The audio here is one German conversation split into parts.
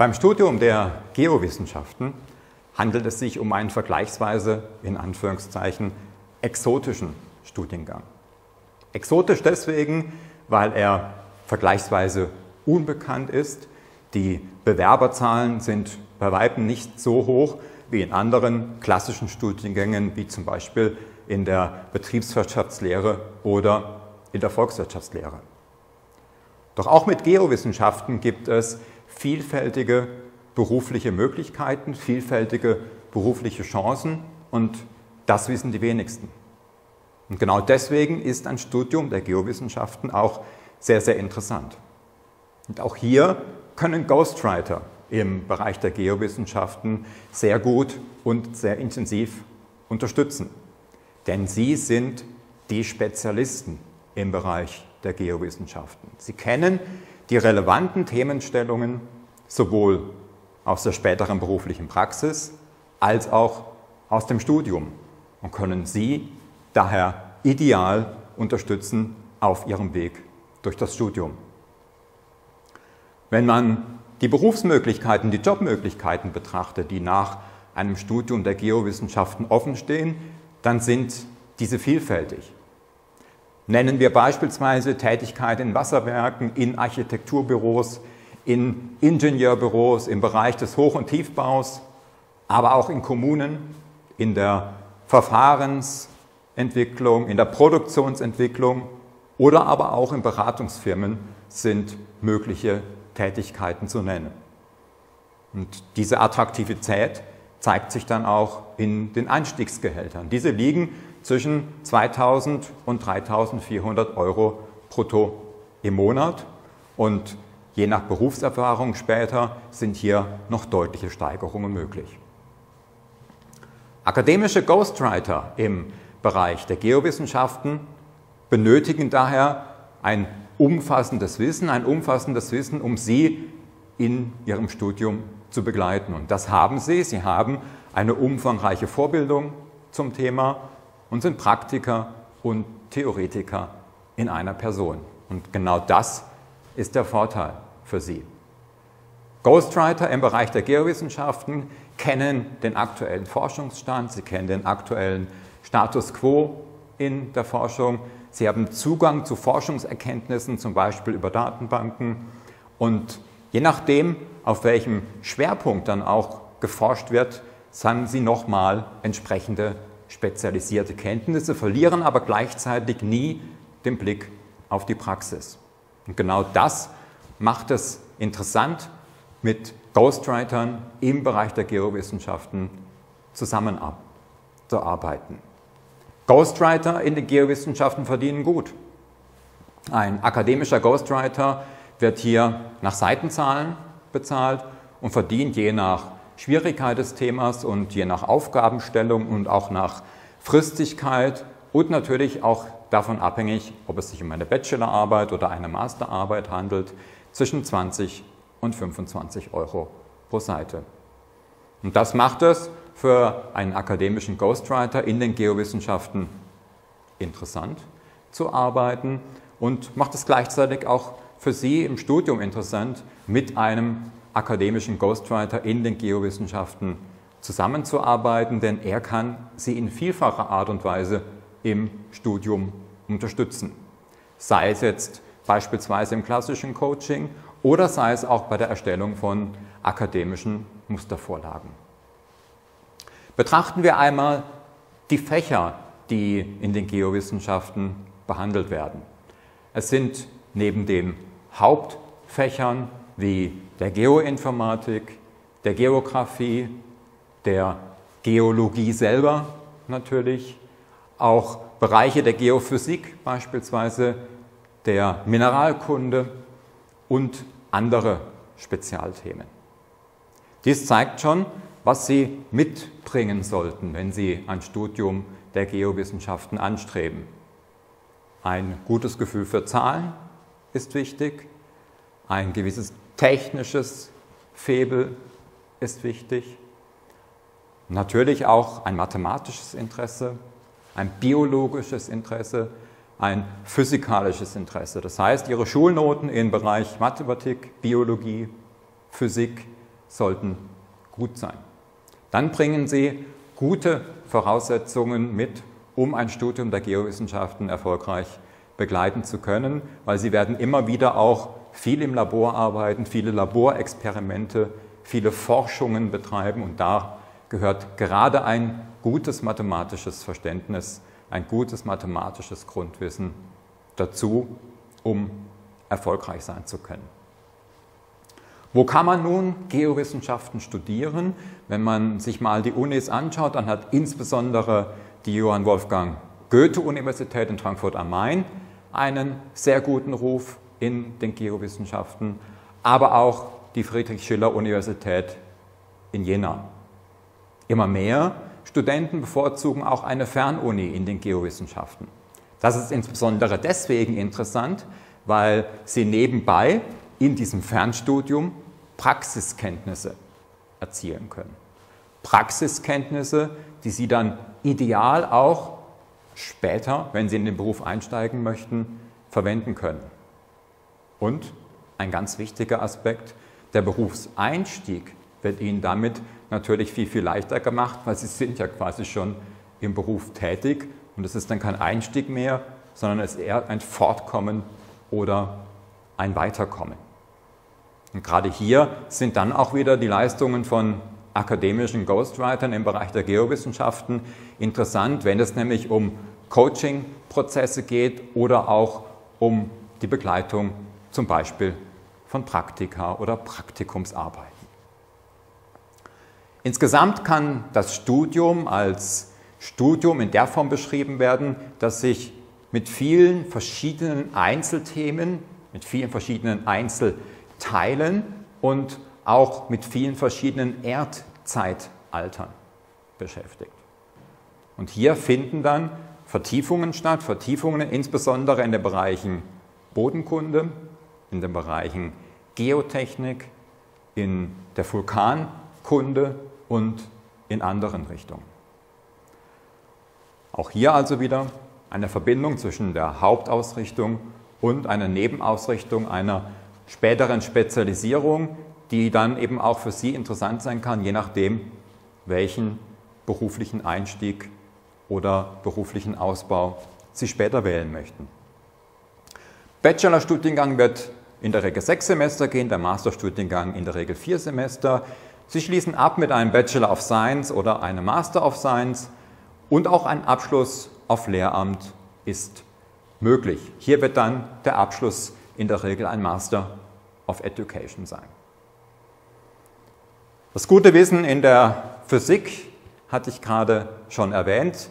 Beim Studium der Geowissenschaften handelt es sich um einen vergleichsweise, in Anführungszeichen, exotischen Studiengang. Exotisch deswegen, weil er vergleichsweise unbekannt ist. Die Bewerberzahlen sind bei Weitem nicht so hoch wie in anderen klassischen Studiengängen, wie zum Beispiel in der Betriebswirtschaftslehre oder in der Volkswirtschaftslehre. Doch auch mit Geowissenschaften gibt es vielfältige berufliche Möglichkeiten, vielfältige berufliche Chancen, und das wissen die wenigsten. Und genau deswegen ist ein Studium der Geowissenschaften auch sehr, sehr interessant. Und auch hier können Ghostwriter im Bereich der Geowissenschaften sehr gut und sehr intensiv unterstützen. Denn sie sind die Spezialisten im Bereich der Geowissenschaften. Sie kennen die relevanten Themenstellungen sowohl aus der späteren beruflichen Praxis als auch aus dem Studium und können Sie daher ideal unterstützen auf Ihrem Weg durch das Studium. Wenn man die Berufsmöglichkeiten, die Jobmöglichkeiten betrachtet, die nach einem Studium der Geowissenschaften offenstehen, dann sind diese vielfältig. Nennen wir beispielsweise Tätigkeit in Wasserwerken, in Architekturbüros, in Ingenieurbüros, im Bereich des Hoch- und Tiefbaus, aber auch in Kommunen, in der Verfahrensentwicklung, in der Produktionsentwicklung oder aber auch in Beratungsfirmen sind mögliche Tätigkeiten zu nennen. Und diese Attraktivität zeigt sich dann auch in den Einstiegsgehältern. Diese liegen zwischen 2.000 und 3.400 Euro brutto im Monat, und je nach Berufserfahrung später sind hier noch deutliche Steigerungen möglich. Akademische Ghostwriter im Bereich der Geowissenschaften benötigen daher ein umfassendes Wissen, um Sie in Ihrem Studium zu begleiten. Und das haben Sie. Sie haben eine umfangreiche Vorbildung zum Thema und sind Praktiker und Theoretiker in einer Person. Und genau das ist der Vorteil für Sie. Ghostwriter im Bereich der Geowissenschaften kennen den aktuellen Forschungsstand, sie kennen den aktuellen Status quo in der Forschung, sie haben Zugang zu Forschungserkenntnissen, zum Beispiel über Datenbanken, und je nachdem, auf welchem Schwerpunkt dann auch geforscht wird, haben sie nochmal entsprechende spezialisierte Kenntnisse, verlieren aber gleichzeitig nie den Blick auf die Praxis. Und genau das macht es interessant, mit Ghostwritern im Bereich der Geowissenschaften zusammenzuarbeiten. Ghostwriter in den Geowissenschaften verdienen gut. Ein akademischer Ghostwriter wird hier nach Seitenzahlen bezahlt und verdient je nach Schwierigkeit des Themas und je nach Aufgabenstellung und auch nach Fristigkeit und natürlich auch davon abhängig, ob es sich um eine Bachelorarbeit oder eine Masterarbeit handelt, zwischen 20 und 25 Euro pro Seite. Und das macht es für einen akademischen Ghostwriter in den Geowissenschaften interessant zu arbeiten und macht es gleichzeitig auch für Sie im Studium interessant, mit einem akademischen Ghostwriter in den Geowissenschaften zusammenzuarbeiten, denn er kann Sie in vielfacher Art und Weise im Studium unterstützen. Sei es jetzt beispielsweise im klassischen Coaching oder sei es auch bei der Erstellung von akademischen Mustervorlagen. Betrachten wir einmal die Fächer, die in den Geowissenschaften behandelt werden. Es sind neben den Hauptfächern wie der Geoinformatik, der Geografie, der Geologie selber natürlich, auch Bereiche der Geophysik beispielsweise, der Mineralkunde und andere Spezialthemen. Dies zeigt schon, was Sie mitbringen sollten, wenn Sie ein Studium der Geowissenschaften anstreben. Ein gutes Gefühl für Zahlen ist wichtig, ein gewisses technisches Faible ist wichtig, natürlich auch ein mathematisches Interesse, ein biologisches Interesse, ein physikalisches Interesse. Das heißt, Ihre Schulnoten im Bereich Mathematik, Biologie, Physik sollten gut sein. Dann bringen Sie gute Voraussetzungen mit, um ein Studium der Geowissenschaften erfolgreich begleiten zu können, weil Sie werden immer wieder auch viel im Labor arbeiten, viele Laborexperimente, viele Forschungen betreiben und da gehört gerade ein gutes mathematisches Verständnis, ein gutes mathematisches Grundwissen dazu, um erfolgreich sein zu können. Wo kann man nun Geowissenschaften studieren? Wenn man sich mal die Unis anschaut, dann hat insbesondere die Johann Wolfgang Goethe-Universität in Frankfurt am Main einen sehr guten Ruf in den Geowissenschaften, aber auch die Friedrich-Schiller-Universität in Jena. Immer mehr Studenten bevorzugen auch eine Fernuni in den Geowissenschaften. Das ist insbesondere deswegen interessant, weil sie nebenbei in diesem Fernstudium Praxiskenntnisse erzielen können. Praxiskenntnisse, die Sie dann ideal auch später, wenn Sie in den Beruf einsteigen möchten, verwenden können. Und ein ganz wichtiger Aspekt, der Berufseinstieg wird Ihnen damit natürlich viel, viel leichter gemacht, weil Sie sind ja quasi schon im Beruf tätig und es ist dann kein Einstieg mehr, sondern es ist eher ein Fortkommen oder ein Weiterkommen. Und gerade hier sind dann auch wieder die Leistungen von akademischen Ghostwritern im Bereich der Geowissenschaften interessant, wenn es nämlich um Coaching-Prozesse geht oder auch um die Begleitung zum Beispiel von Praktika oder Praktikumsarbeiten. Insgesamt kann das Studium als Studium in der Form beschrieben werden, dass sich mit vielen verschiedenen Einzelthemen, mit vielen verschiedenen Einzelteilen und auch mit vielen verschiedenen Erdzeitaltern beschäftigt. Und hier finden dann Vertiefungen statt, Vertiefungen insbesondere in den Bereichen Bodenkunde, in den Bereichen Geotechnik, in der Vulkankunde und in anderen Richtungen. Auch hier also wieder eine Verbindung zwischen der Hauptausrichtung und einer Nebenausrichtung einer späteren Spezialisierung, die dann eben auch für Sie interessant sein kann, je nachdem, welchen beruflichen Einstieg oder beruflichen Ausbau Sie später wählen möchten. Bachelorstudiengang wird in der Regel 6 Semester gehen, der Masterstudiengang in der Regel 4 Semester. Sie schließen ab mit einem Bachelor of Science oder einem Master of Science und auch ein Abschluss auf Lehramt ist möglich. Hier wird dann der Abschluss in der Regel ein Master of Education sein. Das gute Wissen in der Physik hatte ich gerade schon erwähnt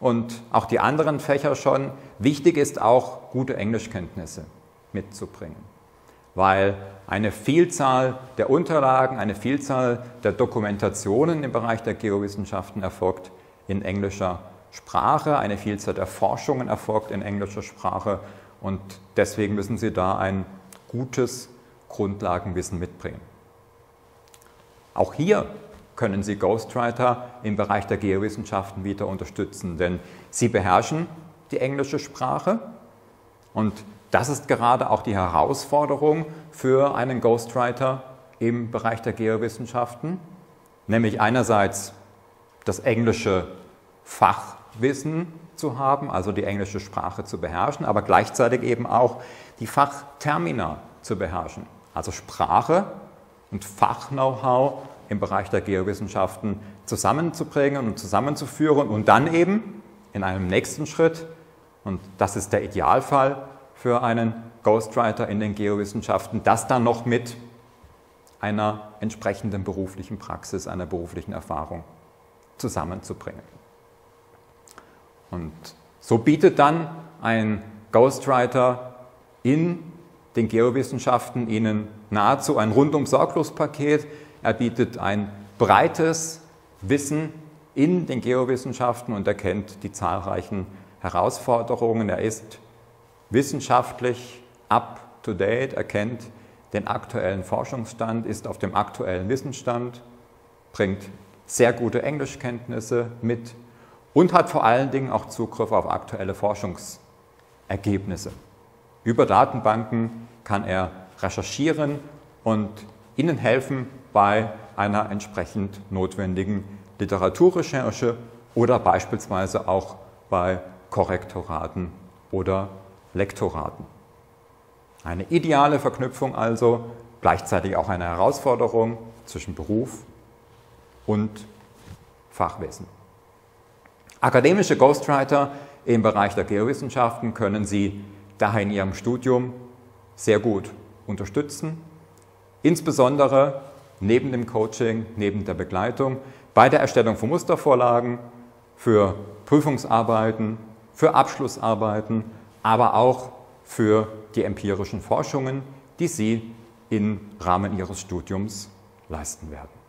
und auch die anderen Fächer schon. Wichtig ist auch, gute Englischkenntnisse mitzubringen, weil eine Vielzahl der Unterlagen, eine Vielzahl der Dokumentationen im Bereich der Geowissenschaften erfolgt in englischer Sprache, eine Vielzahl der Forschungen erfolgt in englischer Sprache und deswegen müssen Sie da ein gutes Grundlagenwissen mitbringen. Auch hier können Sie Ghostwriter im Bereich der Geowissenschaften wieder unterstützen, denn Sie beherrschen die englische Sprache und das ist gerade auch die Herausforderung für einen Ghostwriter im Bereich der Geowissenschaften, nämlich einerseits das englische Fachwissen zu haben, also die englische Sprache zu beherrschen, aber gleichzeitig eben auch die Fachtermina zu beherrschen, also Sprache und Fach-Know-how im Bereich der Geowissenschaften zusammenzubringen und zusammenzuführen und dann eben in einem nächsten Schritt, und das ist der Idealfall für einen Ghostwriter in den Geowissenschaften, das dann noch mit einer entsprechenden beruflichen Praxis, einer beruflichen Erfahrung zusammenzubringen. Und so bietet dann ein Ghostwriter in den Geowissenschaften Ihnen nahezu ein Rundum-Sorglos-Paket. Er bietet ein breites Wissen in den Geowissenschaften und erkennt die zahlreichen Herausforderungen. Er ist wissenschaftlich up-to-date, erkennt den aktuellen Forschungsstand, ist auf dem aktuellen Wissensstand, bringt sehr gute Englischkenntnisse mit und hat vor allen Dingen auch Zugriff auf aktuelle Forschungsergebnisse. Über Datenbanken kann er recherchieren und Ihnen helfen bei einer entsprechend notwendigen Literaturrecherche oder beispielsweise auch bei Korrektoraten oder Lektoraten. Eine ideale Verknüpfung also, gleichzeitig auch eine Herausforderung zwischen Beruf und Fachwissen. Akademische Ghostwriter im Bereich der Geowissenschaften können Sie daher in Ihrem Studium sehr gut unterstützen, insbesondere neben dem Coaching, neben der Begleitung, bei der Erstellung von Mustervorlagen, für Prüfungsarbeiten, für Abschlussarbeiten, aber auch für die empirischen Forschungen, die Sie im Rahmen Ihres Studiums leisten werden.